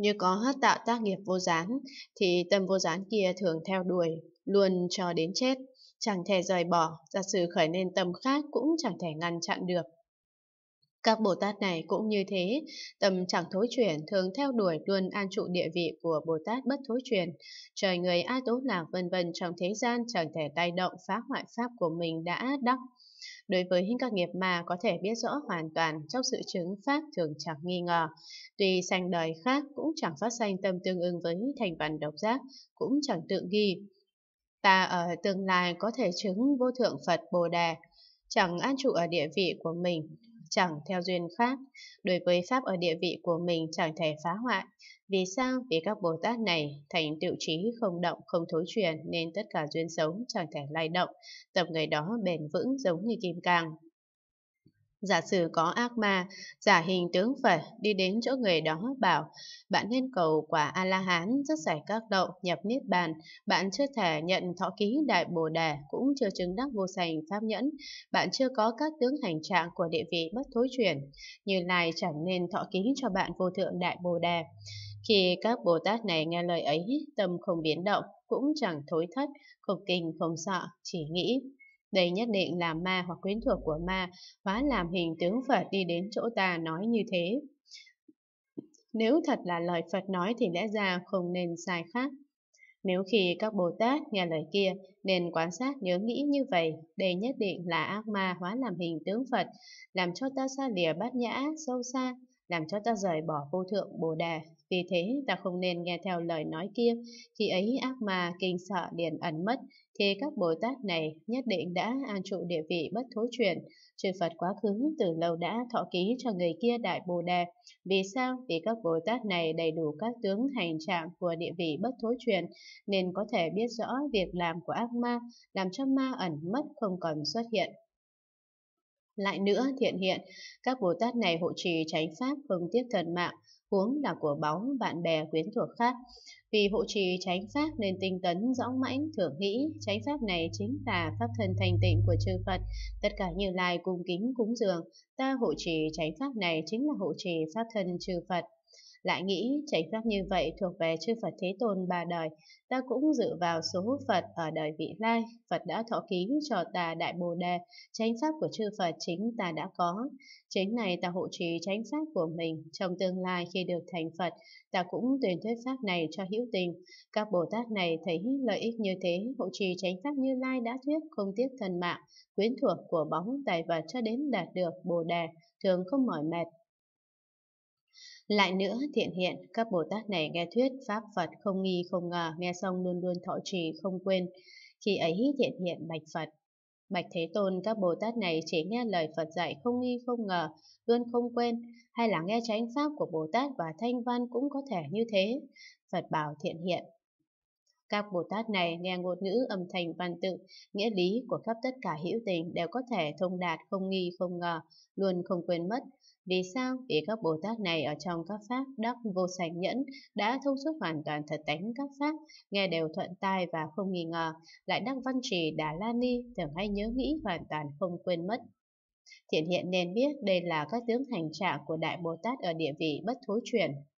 Như có hất tạo tác nghiệp vô gián, thì tâm vô gián kia thường theo đuổi, luôn cho đến chết, chẳng thể rời bỏ, giả sử khởi nên tâm khác cũng chẳng thể ngăn chặn được. Các Bồ Tát này cũng như thế, tâm chẳng thối chuyển thường theo đuổi luôn an trụ địa vị của Bồ Tát bất thối chuyển, trời người ai tố lạc vân vân trong thế gian chẳng thể tay động phá hoại pháp của mình đã đắc. Đối với các nghiệp mà có thể biết rõ hoàn toàn trong sự chứng pháp thường chẳng nghi ngờ, tuy sanh đời khác cũng chẳng phát sanh tâm tương ưng với thành văn độc giác, cũng chẳng tự nghi. Ta ở tương lai có thể chứng vô thượng Phật Bồ Đề, chẳng an trụ ở địa vị của mình, chẳng theo duyên khác, đối với pháp ở địa vị của mình chẳng thể phá hoại. Vì sao? Vì các Bồ Tát này thành tựu trí không động, không thối chuyển, nên tất cả duyên sống chẳng thể lay động, tập người đó bền vững giống như kim cang. Giả sử có ác ma giả hình tướng Phật đi đến chỗ người đó bảo: bạn nên cầu quả A-la-hán, dứt giải các đậu, nhập niết bàn. Bạn chưa thể nhận thọ ký đại bồ đề, cũng chưa chứng đắc vô sanh pháp nhẫn. Bạn chưa có các tướng hành trạng của địa vị bất thối chuyển, Như Lai chẳng nên thọ ký cho bạn vô thượng đại bồ đề. Khi các Bồ Tát này nghe lời ấy, tâm không biến động, cũng chẳng thối thất, không kinh không sợ, chỉ nghĩ: đây nhất định là ma hoặc quyến thuộc của ma, hóa làm hình tướng Phật đi đến chỗ ta nói như thế. Nếu thật là lời Phật nói thì lẽ ra không nên sai khác. Nếu khi các Bồ Tát nghe lời kia, nên quan sát nhớ nghĩ như vậy: đây nhất định là ác ma hóa làm hình tướng Phật, làm cho ta xa lìa bát nhã, sâu xa, làm cho ta rời bỏ vô thượng bồ đề. Vì thế ta không nên nghe theo lời nói kia. Khi ấy ác ma kinh sợ liền ẩn mất, thì các Bồ Tát này nhất định đã an trụ địa vị bất thối chuyển. Chư Phật quá khứ từ lâu đã thọ ký cho người kia đại bồ đề. Vì sao? Vì các Bồ Tát này đầy đủ các tướng hành trạng của địa vị bất thối chuyển, nên có thể biết rõ việc làm của ác ma, làm cho ma ẩn mất không còn xuất hiện. Lại nữa, thiện hiện, các Bồ Tát này hộ trì chánh pháp không tiếc thân mạng, huống là của báu, bạn bè, quyến thuộc khác. Vì hộ trì chánh pháp nên tinh tấn, dõng mãnh, thường nghĩ chánh pháp này chính là pháp thân thanh tịnh của chư Phật. Tất cả Như Lai cung kính cúng dường, ta hộ trì chánh pháp này chính là hộ trì pháp thân chư Phật. Lại nghĩ chánh pháp như vậy thuộc về chư Phật Thế Tôn ba đời, ta cũng dựa vào số Phật ở đời vị lai, Phật đã thọ ký cho ta đại bồ đề, chánh pháp của chư Phật chính ta đã có. Chính này ta hộ trì chánh pháp của mình, trong tương lai khi được thành Phật, ta cũng tuyên thuyết pháp này cho hữu tình. Các Bồ Tát này thấy lợi ích như thế, hộ trì chánh pháp Như Lai đã thuyết không tiếc thân mạng, quyến thuộc của bóng tài vật cho đến đạt được bồ đề, thường không mỏi mệt. Lại nữa, thiện hiện, các Bồ Tát này nghe thuyết pháp Phật không nghi không ngờ, nghe xong luôn luôn thọ trì không quên. Khi ấy thiện hiện bạch Phật: bạch Thế Tôn, các Bồ Tát này chỉ nghe lời Phật dạy không nghi không ngờ, luôn không quên, hay là nghe chánh pháp của Bồ Tát và Thanh Văn cũng có thể như thế? Phật bảo thiện hiện: các Bồ Tát này nghe ngôn ngữ âm thanh văn tự, nghĩa lý của khắp tất cả hữu tình đều có thể thông đạt không nghi không ngờ, luôn không quên mất. Vì sao? Vì các Bồ Tát này ở trong các pháp đắc vô sanh nhẫn, đã thông suốt hoàn toàn thật tánh các pháp, nghe đều thuận tai và không nghi ngờ, lại đắc văn trì Đà La Ni, thường hay nhớ nghĩ hoàn toàn không quên mất. Thiện hiện nên biết đây là các tướng hành trạng của Đại Bồ Tát ở địa vị bất thối chuyển,